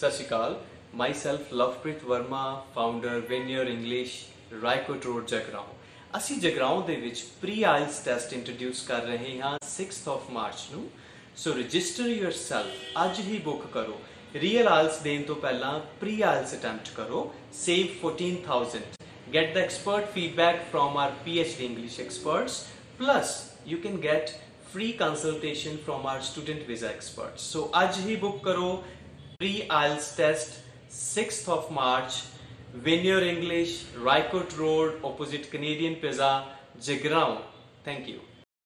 सत श्री अकाल, myself Lovepreet Verma, founder win your English Raikot road Jagraon. असी जगराओं दे विच प्री आइल्स टैसट इंट्रोड्यूस कर रहे हाँ 6 मार्च नू। सो रजिस्टर योर सैल्फ, अज ही बुक करो। रियल आइल्स देन तो पहला प्री आइल्स अटैम्प्ट करो। Save 14,000, get the expert feedback from our PhD English experts, plus you can get free consultation from our student visa experts. So आज ही book करो Pre-IELTS test 6th of March, Win Your English, Raikot Road, opposite Canadian Pizza, Jagraon. Thank you.